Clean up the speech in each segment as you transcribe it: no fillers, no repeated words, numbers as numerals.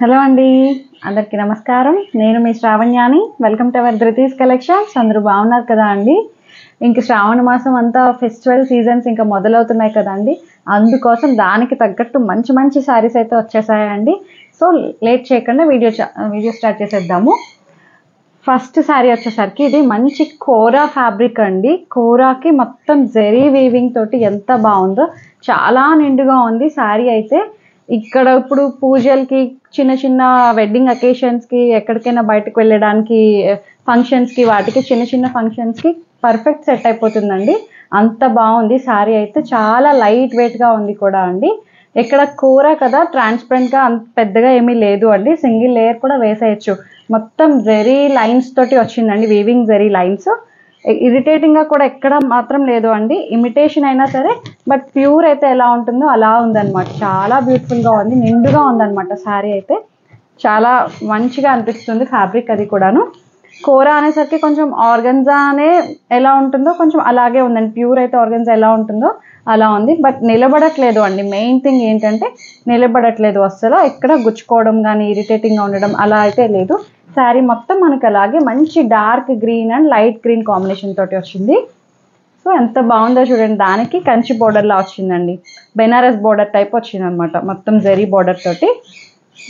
Hello अंडी अंदर की नमस्कारम नेनु मी श्रावण्यानी welcome to our Dhriti's collections अंदरू बागुन्नारु कदा अंडी इंक श्रावण मासम अंता फेस्टिवल सीजन्स इंका मोदलवुतुन्नायि कदा अंडी अंदुकोसम दानिकी तग्गट्टु मंची मंची सारीस अयिते वच्चेसायंडी सो लेट चेयकुंडा वीडियो स्टार्ट चेसेद्दामु। फस्ट सारी वच्चेसरिकी इदी मंची कोरा फैब्रिक अंडी। कोराकी मोत्तं जरी वीविंग तोटी एंत बागुंदो चाला निंडुगा उंदी सारी अयिते। ఇక్కడ ఇప్పుడు పూజలకి చిన్న చిన్న వెడ్డింగ్ అకేషన్స్ కి ఎక్కడికైనా బయటికి వెళ్ళడానికి ఫంక్షన్స్ కి వాటికి చిన్న చిన్న ఫంక్షన్స్ కి పర్ఫెక్ట్ సెట్ అయిపోతుందండి। అంత బాగుంది సారీ అయితే చాలా లైట్ వెయిట్ గా ఉంది కూడా అండి। ఇక్కడ కూర కదా ట్రాన్స్పరెంట్ గా అంత పెద్దగా ఏమీ లేదు అండి। సింగిల్ లేయర్ కూడా వేసేయచ్చు। మొత్తం జరీ లైన్స్ తోటి వచ్చిందండి, వీవింగ్ జరీ లైన్స్। ఇరిటేటింగ్ గా కూడా ఎక్కడ మాత్రం లేదు అండి। ఇమిటేషన్ అయినా సరే బట్ ప్యూర్ అయితే ఎలా ఉంటుందో అలా ఉందన్నమాట। చాలా బ్యూటిఫుల్ గా ఉంది, నిండుగా ఉందన్నమాట సారీ అయితే। చాలా మంచిగా అనిపిస్తుంది ఫ్యాబ్రిక్ అది కూడాను। కోరా అనేసరికి కొంచెం ఆర్గన్జా అనే ఎలా ఉంటుందో కొంచెం అలాగే ఉందండి। ప్యూర్ అయితే ఆర్గన్జా ఎలా ఉంటుందో అలా ఉంది, బట్ నిలబడట్లేదు అండి। మెయిన్ థింగ్ ఏంటంటే నిలబడట్లేదు అసలు, ఎక్కడ గుచ్చుకోవడం కానీ ఇరిటేటింగ్ గా ఉండడం అలా అయితే లేదు। శారీ మొత్తం మనకు అలాగే మంచి dark green and light green combination తోటి వచ్చింది। సో ఎంత బాగుందో చూడండి, దానికి కంచి బోర్డర్లా వచ్చిందండి, బెనారస్ బోర్డర్ టైప్ వచ్చింది అనమాట మొత్తం జరీ బోర్డర్ తోటి।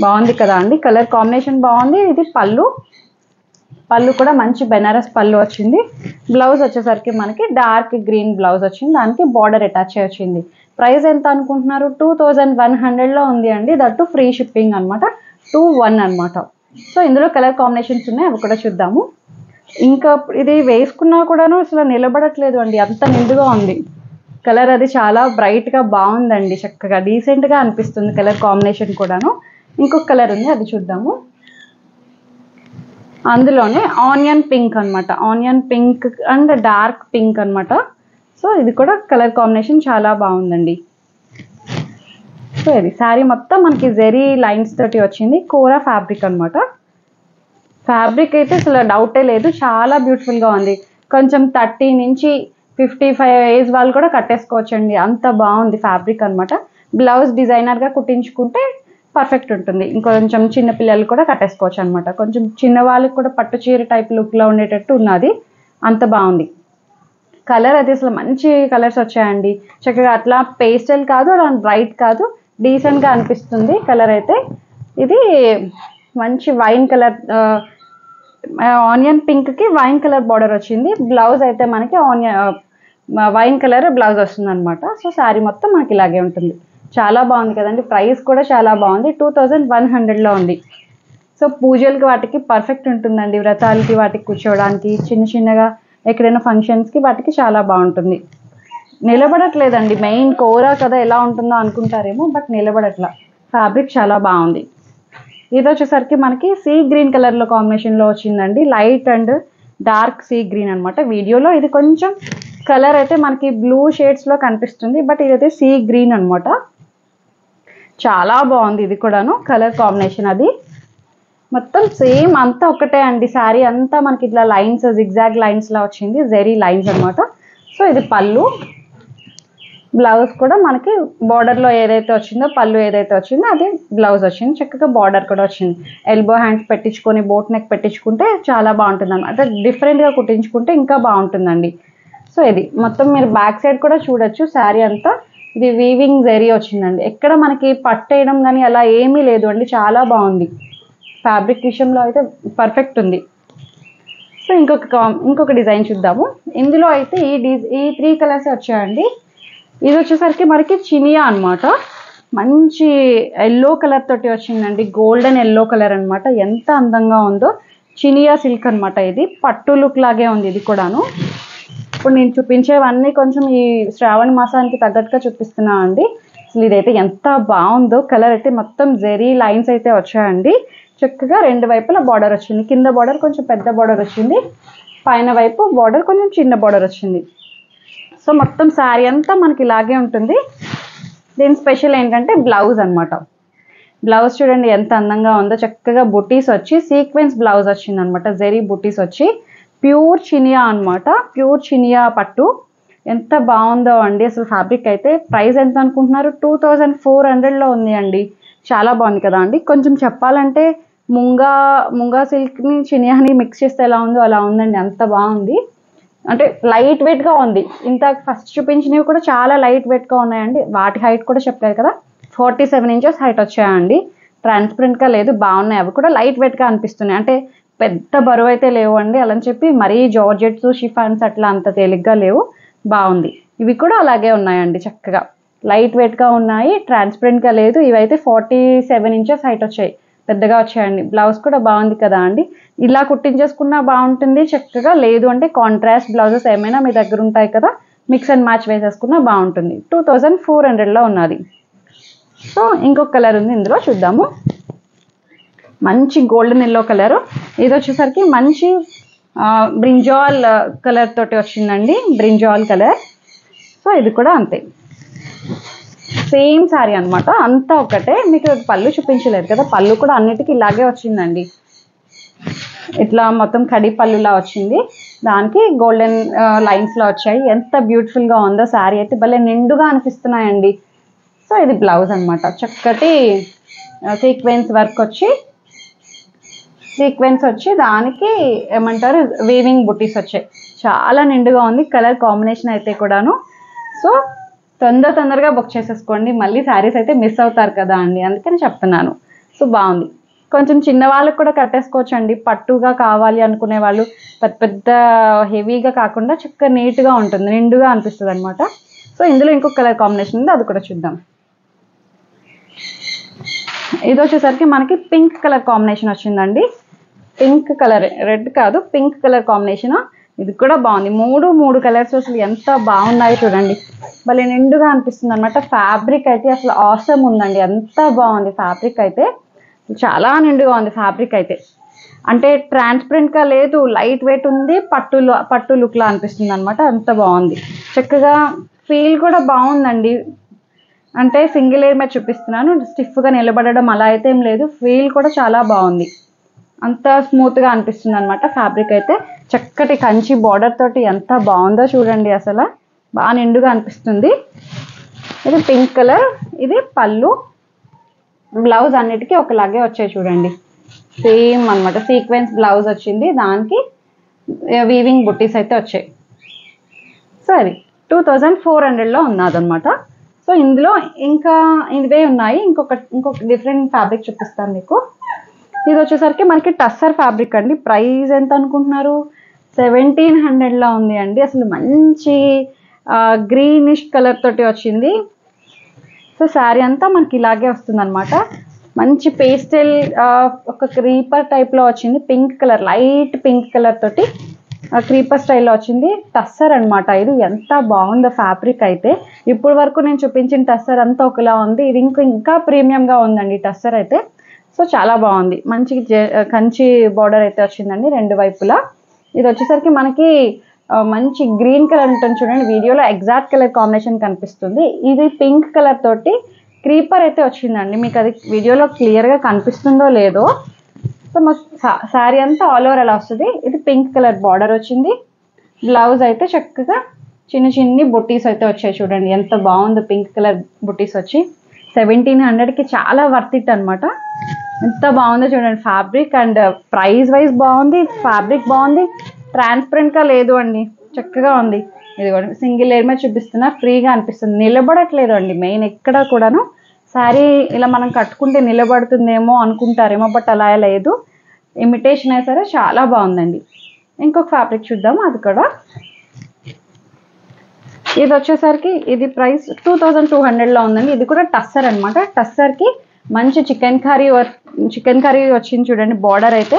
బాగుంది కదా అండి, కలర్ కాంబినేషన్ బాగుంది। ఇది పళ్ళు, పళ్ళు కూడా మంచి బెనారస్ పళ్ళు వచ్చింది। బ్లౌజ్ వచ్చేసరికి మనకి డార్క్ గ్రీన్ బ్లౌజ్ వచ్చింది, దానికి బార్డర్ అటాచ్ అయ్యి వచ్చింది। ప్రైస్ ఎంత అనుకుంటున్నారు? 2100లో ఉంది అండి, దట్టు ఫ్రీ షిప్పింగ్ అనమాట, 2100 అనమాట। సో ఇందులో కలర్ కాంబినేషన్స్ ఉన్నాయి, అవి కూడా చూద్దాము। ఇంకా ఇది వేసుకున్నా కూడాను అసలు నిలబడట్లేదు అండి, అంత నిండుగా ఉంది కలర్ అది, చాలా బ్రైట్గా బాగుందండి, చక్కగా డీసెంట్గా అనిపిస్తుంది కలర్ కాంబినేషన్ కూడాను। ఇంకొక కలర్ ఉంది, అది చూద్దాము। అందులోనే ఆనియన్ పింక్ అనమాట, onion pink and dark pink అనమాట। సో ఇది కూడా కలర్ కాంబినేషన్ చాలా బాగుందండి। సో ఇది శారీ మొత్తం మనకి జెరీ లైన్స్ తోటి వచ్చింది, కూర ఫ్యాబ్రిక్ అనమాట। ఫ్యాబ్రిక్ అయితే అసలు డౌటే లేదు, చాలా బ్యూటిఫుల్గా ఉంది। కొంచెం 30 నుంచి 55 ఏజ్ వాళ్ళు కూడా కట్టేసుకోవచ్చండి, అంత బాగుంది ఫ్యాబ్రిక్ అనమాట। బ్లౌజ్ డిజైనర్గా కుట్టించుకుంటే పర్ఫెక్ట్ ఉంటుంది, ఇంకొంచెం చిన్నపిల్లలు కూడా కట్టేసుకోవచ్చు అనమాట। కొంచెం చిన్న వాళ్ళకి కూడా పట్టు చీర టైప్ లుక్లో ఉండేటట్టు ఉన్నది, అంత బాగుంది కలర్ అది। అసలు మంచి కలర్స్ వచ్చాయండి చక్కగా, అట్లా పేస్టల్ కాదు, అలా బ్రైట్ కాదు, డీసెంట్గా అనిపిస్తుంది కలర్ అయితే। ఇది మంచి వైన్ కలర్, ఆనియన్ పింక్కి వైన్ కలర్ బార్డర్ వచ్చింది। బ్లౌజ్ అయితే మనకి వైన్ కలర్ బ్లౌజ్ వస్తుంది అనమాట। సో శారీ మొత్తం మనకి ఇలాగే ఉంటుంది, చాలా బాగుంది కదండి। ప్రైస్ కూడా చాలా బాగుంది, 2100లో ఉంది। సో పూజలకి వాటికి పర్ఫెక్ట్ ఉంటుందండి, వ్రతాలకి వాటికి కూర్చోవడానికి, చిన్న చిన్నగా ఎక్కడైనా ఫంక్షన్స్కి వాటికి చాలా బాగుంటుంది। నిలబడట్లేదండి, మెయిన్ కోరా కదా ఎలా ఉంటుందో అనుకుంటారేమో, బట్ నిలబడట్లా, ఫ్యాబ్రిక్ చాలా బాగుంది। ఇది వచ్చేసరికి మనకి సీ గ్రీన్ కలర్లో కాంబినేషన్లో వచ్చిందండి, light and dark sea green అనమాట। వీడియోలో ఇది కొంచెం కలర్ అయితే మనకి బ్లూ షేడ్స్లో కనిపిస్తుంది, బట్ ఇదైతే సీ గ్రీన్ అనమాట, చాలా బాగుంది ఇది కూడాను కలర్ కాంబినేషన్ అది। మొత్తం సేమ్ అంతా ఒకటే అండి, శారీ అంతా మనకి ఇట్లా లైన్స్ జిగ్జాగ్ లైన్స్లా వచ్చింది, జెరీ లైన్స్ అనమాట। సో ఇది పళ్ళు, బ్లౌజ్ కూడా మనకి బార్డర్లో ఏదైతే వచ్చిందో, పళ్ళు ఏదైతే వచ్చిందో అదే బ్లౌజ్ వచ్చింది, చక్కగా బార్డర్ కూడా వచ్చింది। ఎల్బో హ్యాండ్స్ పెట్టించుకొని బోట్ నెక్ పెట్టించుకుంటే చాలా బాగుంటుంది అనమాట, డిఫరెంట్గా కుట్టించుకుంటే ఇంకా బాగుంటుందండి। సో ఇది మొత్తం మీరు బ్యాక్ సైడ్ కూడా చూడొచ్చు శారీ అంతా, ఇది వీవింగ్ జెరీ వచ్చిందండి, ఎక్కడ మనకి పట్టేయడం కానీ అలా ఏమీ లేదు అండి, చాలా బాగుంది ఫ్యాబ్రిక్ విషయంలో అయితే పర్ఫెక్ట్ ఉంది। సో ఇంకొక డిజైన్ చూద్దాము। ఇందులో అయితే ఈ త్రీ కలర్స్ వచ్చాయండి। ఇది వచ్చేసరికి మనకి చినియా అనమాట, మంచి ఎల్లో కలర్ తోటి వచ్చిందండి, గోల్డెన్ ఎల్లో కలర్ అనమాట, ఎంత అందంగా ఉందో। చినియా సిల్క్ అనమాట, ఇది పట్టు లుక్ లాగే ఉంది ఇది కూడాను। ఇప్పుడు నేను చూపించేవన్నీ కొంచెం ఈ శ్రావణ మాసానికి తగ్గట్టుగా చూపిస్తున్నా అండి। అసలు ఇదైతే ఎంత బాగుందో కలర్ అయితే, మొత్తం జెరీ లైన్స్ అయితే వచ్చాయండి, చక్కగా రెండు వైపుల బార్డర్ వచ్చింది, కింద బార్డర్ కొంచెం పెద్ద బార్డర్ వచ్చింది, పైన వైపు బార్డర్ కొంచెం చిన్న బార్డర్ వచ్చింది। సో మొత్తం శారీ అంతా మనకి ఇలాగే ఉంటుంది। దీని స్పెషల్ ఏంటంటే బ్లౌజ్ అనమాట, బ్లౌజ్ చూడండి ఎంత అందంగా ఉందో, చక్కగా బుటీస్ వచ్చి సీక్వెన్స్ బ్లౌజ్ వచ్చింది అనమాట, జెరీ బుటీస్ వచ్చి, ప్యూర్ చినియా అనమాట, ప్యూర్ చినియా పట్టు, ఎంత బాగుందో అండి అసలు ఫ్యాబ్రిక్ అయితే। ప్రైస్ ఎంత అనుకుంటున్నారు? 2400లో ఉంది అండి, చాలా బాగుంది కదా అండి. కొంచెం చెప్పాలంటే ముంగా సిల్క్ని చినియాని మిక్స్ చేస్తే ఎలా ఉందో అలా ఉందండి, అంత బాగుంది. అంటే లైట్ వెయిట్గా ఉంది. ఇంత ఫస్ట్ చూపించినవి కూడా చాలా లైట్ వెయిట్గా ఉన్నాయండి. వాటి హైట్ కూడా చెప్పలేదు కదా, 47 ఇంచెస్ హైట్ వచ్చాయండి. ట్రాన్స్పరెంట్గా లేదు, బాగున్నాయి. అవి కూడా లైట్ వెయిట్గా అనిపిస్తున్నాయి. అంటే పెద్ద బరువు అయితే లేవు అండి, అలా చెప్పి మరీ జార్జెట్స్ షిఫాన్స్ అట్లా అంత తేలిగ్గా లేవు, బాగుంది. ఇవి కూడా అలాగే ఉన్నాయండి, చక్కగా లైట్ వెయిట్గా ఉన్నాయి, ట్రాన్స్పరెంట్గా లేదు. ఇవైతే 47 ఇంచెస్ హైట్ వచ్చాయి, పెద్దగా వచ్చాయండి. బ్లౌజ్ కూడా బాగుంది కదా అండి, ఇలా కుట్టించేసుకున్నా బాగుంటుంది చక్కగా. లేదు అంటే కాంట్రాస్ట్ బ్లౌజెస్ ఏమైనా మీ దగ్గర ఉంటాయి కదా, మిక్స్ అండ్ మ్యాచ్ వేసేసుకున్నా బాగుంటుంది. 2400లో ఉన్నది. సో ఇంకొక కలర్ ఉంది ఇందులో, చూద్దాము. మంచి గోల్డెన్ ఎల్లో కలరు. ఇది వచ్చేసరికి మంచి బ్రింజాల్ కలర్ తోటి వచ్చిందండి, బ్రింజాల్ కలర్. సో ఇది కూడా అంతే, సేమ్ శారీ అనమాట, అంతా ఒకటే. మీకు పళ్ళు చూపించలేదు కదా, పళ్ళు కూడా అన్నిటికీ ఇలాగే వచ్చిందండి. ఇట్లా మొత్తం కడి పళ్ళులా వచ్చింది, దానికి గోల్డెన్ లైన్స్లో వచ్చాయి. ఎంత బ్యూటిఫుల్గా ఉందో శారీ అయితే, భలే నిండుగా అనిపిస్తున్నాయండి. సో ఇది బ్లౌజ్ అనమాట, చక్కటి సీక్వెన్స్ వర్క్ వచ్చి, దానికి ఏమంటారు వీవింగ్ బుటీస్ వచ్చాయి. చాలా నిండుగా ఉంది కలర్ కాంబినేషన్ అయితే కూడాను. సో తొందరగా బుక్ చేసేసుకోండి, మళ్ళీ శారీస్ అయితే మిస్ అవుతారు కదా అండి, అందుకని చెప్తున్నాను. సో బాగుంది. కొంచెం చిన్న వాళ్ళకి కూడా కట్టేసుకోవచ్చు అండి, పట్టుగా కావాలి అనుకునే వాళ్ళు. పెద్ద హెవీగా కాకుండా చక్కగా నీట్గా ఉంటుంది, నిండుగా అనిపిస్తుంది అనమాట. సో ఇందులో ఇంకొక కలర్ కాంబినేషన్ ఉంది, అది కూడా చూద్దాం. ఇది వచ్చేసరికి మనకి పింక్ కలర్ కాంబినేషన్ వచ్చిందండి. పింక్ కలర్, రెడ్ కాదు, పింక్ కలర్ కాంబినేషన్. ఇది కూడా బాగుంది. మూడు కలర్స్ అసలు ఎంత బాగున్నాయో చూడండి, భలే నిండుగా అనిపిస్తుంది అనమాట. ఫ్యాబ్రిక్ అయితే అసలు ఆసమ్ ఉందండి, ఎంత బాగుంది ఫ్యాబ్రిక్ అయితే, చాలా నిండుగా ఉంది ఫ్యాబ్రిక్ అయితే. అంటే ట్రాన్స్పరెంట్గా లేదు, లైట్ వెయిట్ ఉంది, పట్టు లుక్లా అనిపిస్తుంది అనమాట, అంత బాగుంది. చక్కగా ఫీల్ కూడా బాగుందండి. అంటే సింగిల్ ఎయిర్ మీద చూపిస్తున్నాను, స్టిఫ్గా నిలబడడం అలా అయితే ఏం లేదు. ఫీల్ కూడా చాలా బాగుంది, అంత స్మూత్గా అనిపిస్తుంది అనమాట ఫ్యాబ్రిక్ అయితే. చక్కటి కంచి బార్డర్ తోటి ఎంత బాగుందో చూడండి, అసలు బాగా నిండుగా అనిపిస్తుంది. ఇది పింక్ కలర్, ఇది పళ్ళు. బ్లౌజ్ అన్నిటికీ ఒకలాగే వచ్చాయి చూడండి, సేమ్ అనమాట. సీక్వెన్స్ బ్లౌజ్ వచ్చింది, దానికి వీవింగ్ బుట్టీస్ అయితే వచ్చాయి. సరే, 2400లో ఉన్నదన్నమాట. సో ఇందులో ఇంకా ఇవే ఉన్నాయి. ఇంకొక డిఫరెంట్ ఫ్యాబ్రిక్ చూపిస్తాను మీకు. ఇది వచ్చేసరికి మనకి టస్సర్ ఫ్యాబ్రిక్ అండి. ప్రైస్ ఎంత అనుకుంటున్నారు? 1700లో ఉంది అండి. అసలు మంచి గ్రీనిష్ కలర్ తోటి వచ్చింది. సో శారీ అంతా మనకి ఇలాగే వస్తుంది అనమాట. మంచి పేస్టల్ ఒక క్రీపర్ టైప్లో వచ్చింది, pink colour, light pink colour తోటి క్రీపర్ స్టైల్లో వచ్చింది. టస్సర్ అనమాట ఇది, ఎంత బాగుందో ఫ్యాబ్రిక్ అయితే. ఇప్పుడు వరకు నేను చూపించిన టస్సర్ అంతా ఒకలా ఉంది, ఇది ఇంకా ప్రీమియంగా ఉందండి టస్సర్ అయితే. సో చాలా బాగుంది, మంచి కంచి బార్డర్ అయితే వచ్చిందండి రెండు వైపులా. ఇది వచ్చేసరికి మనకి మంచి గ్రీన్ కలర్ ఉంటుంది చూడండి, వీడియోలో ఎగ్జాక్ట్ కలర్ కాంబినేషన్ కనిపిస్తుంది. ఇది పింక్ కలర్ తోటి క్రీపర్ అయితే వచ్చిందండి, మీకు అది వీడియోలో క్లియర్గా కనిపిస్తుందో లేదో. సో మా శారీ అంతా ఆల్ ఓవర్ అలా వస్తుంది. ఇది పింక్ కలర్ బార్డర్ వచ్చింది. బ్లౌజ్ అయితే చక్కగా చిన్ని బుట్టీస్ అయితే వచ్చాయి చూడండి, ఎంత బాగుందో పింక్ కలర్ బుట్టీస్ వచ్చి. 1700కి చాలా వర్త్ ఇట్ అనమాట, ఎంత బాగుందో చూడండి ఫ్యాబ్రిక్. అండ్ ప్రైస్ వైజ్ బాగుంది, ఫ్యాబ్రిక్ బాగుంది, ట్రాన్స్పరెంట్గా లేదు అండి, చక్కగా ఉంది. ఇది కూడా సింగిల్ లేయర్ మీద చూపిస్తున్నా, ఫ్రీగా అనిపిస్తుంది, నిలబడట్లేదు అండి. మెయిన్ ఎక్కడ కూడాను శారీ ఇలా మనం కట్టుకుంటే నిలబడుతుందేమో అనుకుంటారేమో, బట్ అలా లేదు. ఇమిటేషన్ అయినా సరే చాలా బాగుందండి. ఇంకొక ఫ్యాబ్రిక్ చూద్దాము, అది కూడా. ఇది వచ్చేసరికి ఇది ప్రైస్ 2200లో ఉందండి. ఇది కూడా టస్సర్ అనమాట. టస్సర్కి మంచి చికెన్ కర్రీ వచ్చింది చూడండి, బార్డర్ అయితే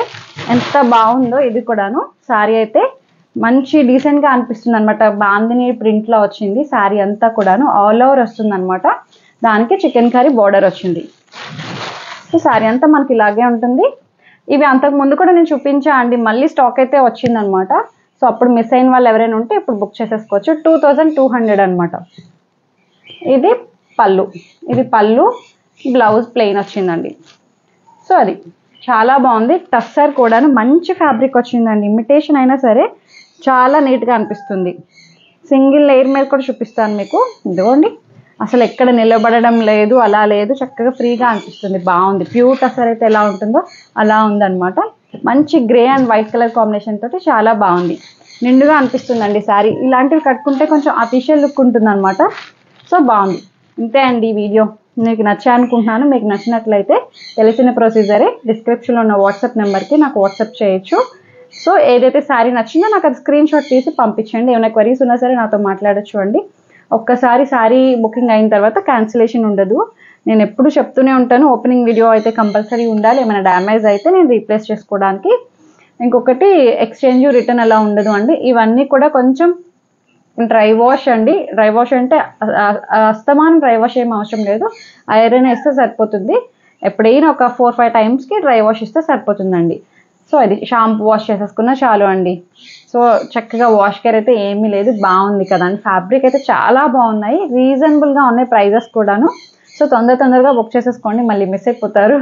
ఎంత బాగుందో. ఇది కూడాను శారీ అయితే మంచి డీసెంట్గా అనిపిస్తుంది అనమాట. బాందిని ప్రింట్లో వచ్చింది శారీ అంతా కూడాను, ఆల్ ఓవర్ వస్తుంది అనమాట. దానికి చికెన్ కర్రీ బార్డర్ వచ్చింది. సో శారీ అంతా మనకి ఇలాగే ఉంటుంది. ఇవి అంతకుముందు కూడా నేను చూపించా అండి, మళ్ళీ స్టాక్ అయితే వచ్చిందనమాట. సో అప్పుడు మిస్ అయిన వాళ్ళు ఎవరైనా ఉంటే ఇప్పుడు బుక్ చేసేసుకోవచ్చు. 2200 అనమాట. ఇది పళ్ళు బ్లౌజ్ ప్లెయిన్ వచ్చిందండి. సో అది చాలా బాగుంది. టస్సర్ కూడా మంచి ఫ్యాబ్రిక్ వచ్చిందండి, ఇమిటేషన్ అయినా సరే చాలా నీట్గా అనిపిస్తుంది. సింగిల్ లేయర్ మీద కూడా చూపిస్తాను మీకు, ఇదిగోండి. అసలు ఎక్కడ నిలబడడం లేదు, అలా లేదు, చక్కగా ఫ్రీగా అనిపిస్తుంది, బాగుంది. ప్యూర్ టసర్ అయితే ఎలా ఉంటుందో అలా ఉందన్నమాట. మంచి grey and white colour combination తోటి చాలా బాగుంది, నిండుగా అనిపిస్తుందండి శారీ. ఇలాంటివి కట్టుకుంటే కొంచెం అఫీషియల్ లుక్ ఉంటుందన్నమాట. సో బాగుంది. ఇంతే అండి ఈ వీడియో, మీకు నచ్చా అనుకుంటున్నాను. మీకు నచ్చినట్లయితే తెలిసిన ప్రొసీజరే, డిస్క్రిప్షన్లో ఉన్న వాట్సాప్ నెంబర్కి నాకు వాట్సాప్ చేయొచ్చు. సో ఏదైతే శారీ నచ్చిందో నాకు అది స్క్రీన్ షాట్ తీసి పంపించండి. ఏమైనా క్వరీస్ ఉన్నా సరే నాతో మాట్లాడచ్చు అండి. ఒక్కసారి శారీ బుకింగ్ అయిన తర్వాత క్యాన్సిలేషన్ ఉండదు. నేను ఎప్పుడు చెప్తూనే ఉంటాను, ఓపెనింగ్ వీడియో అయితే కంపల్సరీ ఉండాలి. ఏమైనా డ్యామేజ్ అయితే నేను రీప్లేస్ చేసుకోవడానికి. ఇంకొకటి ఎక్స్చేంజ్, రిటర్న్ అలా ఉండదు అండి. ఇవన్నీ కూడా కొంచెం డ్రై వాష్ అండి. డ్రై వాష్ అంటే అస్తమానం డ్రై వాష్ ఏం అవసరం లేదు, ఐరన్ వేస్తే సరిపోతుంది. ఎప్పుడైనా ఒక 4-5 టైమ్స్కి డ్రై వాష్ ఇస్తే సరిపోతుందండి. సో అది షాంపూ వాష్ చేసేసుకున్నా చాలు అండి. సో చక్కగా వాష్ కేర్ అయితే ఏమీ లేదు, బాగుంది కదండి. ఫ్యాబ్రిక్ అయితే చాలా బాగున్నాయి, రీజనబుల్గా ఉన్నాయి ప్రైజెస్ కూడాను. సో తొందరగా బుక్ చేసేసుకోండి, మళ్ళీ మిస్ అయిపోతారు.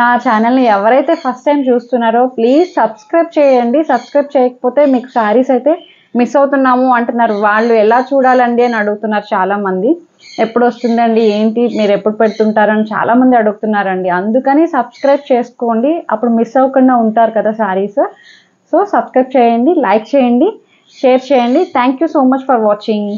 నా ఛానల్ని ఎవరైతే ఫస్ట్ టైం చూస్తున్నారో ప్లీజ్ సబ్స్క్రైబ్ చేయండి. సబ్స్క్రైబ్ చేయకపోతే మీకు శారీస్ అయితే మిస్ అవుతున్నాము అంటున్నారు. వాళ్ళు ఎలా చూడాలండి అని అడుగుతున్నారు చాలామంది. ఎప్పుడు వస్తుందండి, ఏంటి మీరు ఎప్పుడు పెడుతుంటారని చాలామంది అడుగుతున్నారండి. అందుకని సబ్స్క్రైబ్ చేసుకోండి, అప్పుడు మిస్ అవ్వకుండా ఉంటారు కదా శారీస్. సో సబ్స్క్రైబ్ చేయండి, లైక్ చేయండి, షేర్ చేయండి. Thank you so much for watching.